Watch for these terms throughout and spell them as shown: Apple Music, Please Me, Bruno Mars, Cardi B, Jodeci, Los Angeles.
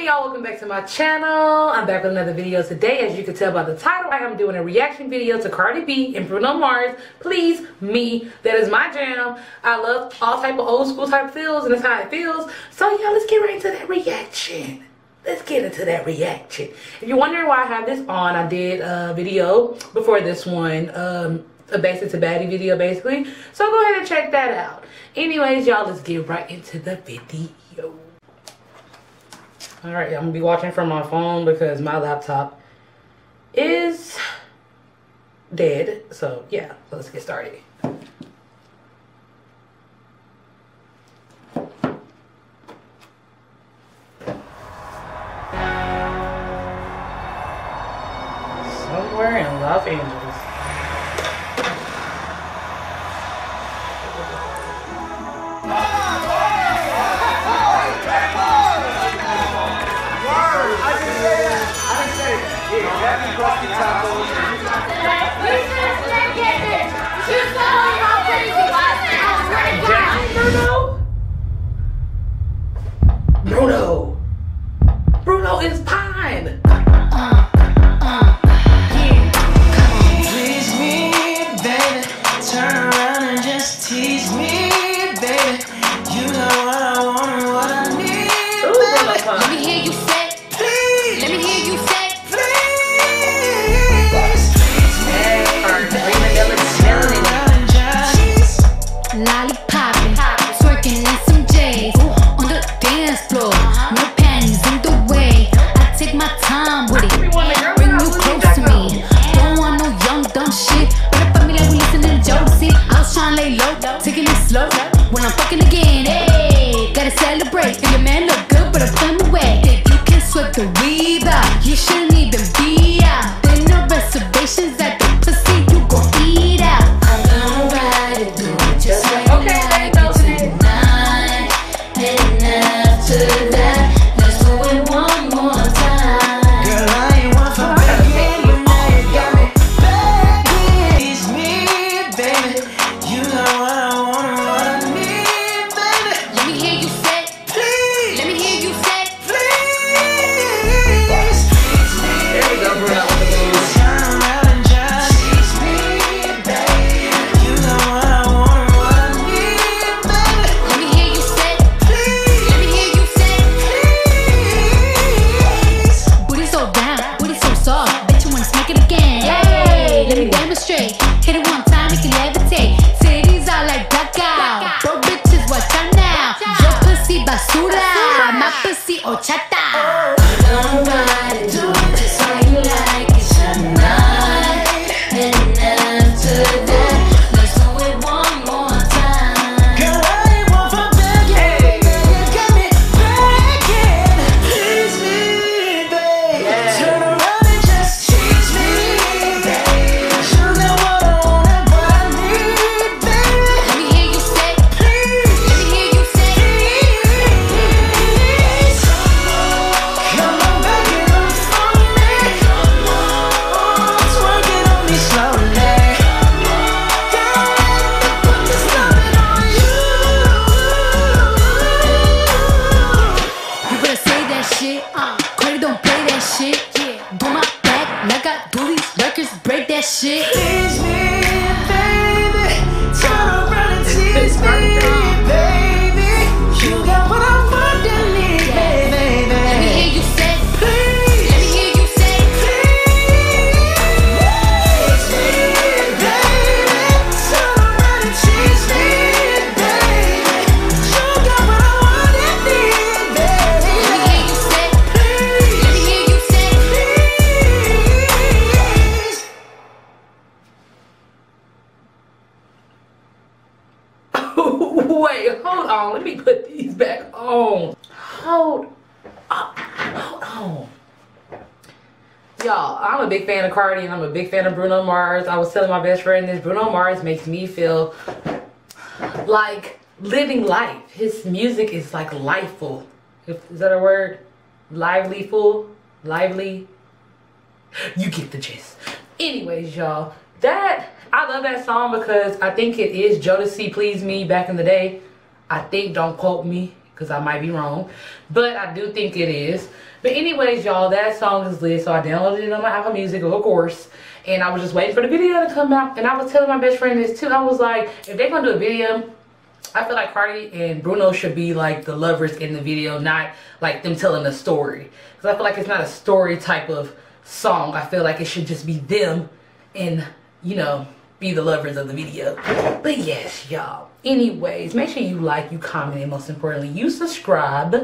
Hey y'all, welcome back to my channel. I'm back with another video today. As you can tell by the title, I am doing a reaction video to Cardi B and Bruno Mars, Please Me. That is my jam. I love all type of old school type feels, and that's how it feels. So y'all, let's get right into that reaction. Let's get into that reaction. If you're wondering why I have this on, I did a video before this one, a basic to baddie video basically. So go ahead and check that out. Anyways, y'all, let's get right into the video. Alright, I'm going to be watching from my phone because my laptop is dead. So, yeah, let's get started. Somewhere in Los Angeles. Bruno is pine. Yeah. Come on, please me, baby. Turn around and just tease me, baby. You know what I want and what I need. Ooh, baby. Let me hear you say, please. Let me hear you say, please. Please me, baby. Lollipopping, twerking in some J's on the dance floor. No panties in the way. I take my time with it. Bring you close to me. Don't want no young dumb shit. Better fuck me like we listen to Jodeci. I was trying to lay low, taking it slow. When I'm fucking again, hey, gotta celebrate. Think your man look good, but I put him away. If you can sweat the weave out, you shouldn't even be out. There no reservations at the pussy, you gon' eat out. I'm gonna ride it through just like okay, that. Tonight and after that. Chata. I'm gonna ride it, do it just like you like it tonight. And after that, let's do it one more time. Girl, I ain't one for begging. Got me begging. Please me, babe. Turn around and just tease me, babe. You know what I want and what I need, babe. Let me hear you say, please. Let me hear you say, please. Break that shit. Please me, baby. Turn around and tease me, baby. You got what I fucking need, baby. Let me hear you say, please. Let me hear you say, please. Please me, baby. Turn around and tease me, baby. You got what I want and need, baby. Let me hear you say, please. Let me hear you say, please. Wait, hold on. Let me put these back on. Hold up. Hold on. Y'all, I'm a big fan of Cardi and I'm a big fan of Bruno Mars. I was telling my best friend this. Bruno Mars makes me feel like living life. His music is like lifeful. Is that a word? Livelyful? Lively? You get the gist. Anyways, y'all. I love that song because I think it is Jodeci, Please Me, back in the day. I think, don't quote me, because I might be wrong, but I do think it is. But anyways, y'all, that song is lit, so I downloaded it on my Apple Music, of course, and I was just waiting for the video to come out. And I was telling my best friend this too. I was like, if they're gonna do a video, I feel like Cardi and Bruno should be like the lovers in the video, not like them telling a story, because I feel like it's not a story type of song. I feel like it should just be them and, you know, be the lovers of the video. But yes, y'all, anyways, make sure you like, you comment, and most importantly, you subscribe,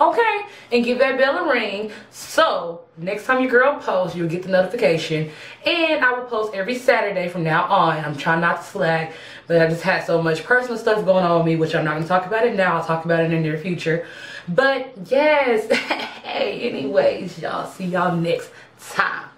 okay? And give that bell a ring, so next time your girl posts, you'll get the notification. And I will post every Saturday from now on. I'm trying not to slack, but I just had so much personal stuff going on with me, which I'm not going to talk about it now. I'll talk about it in the near future. But yes, hey, anyways, y'all, see y'all next time.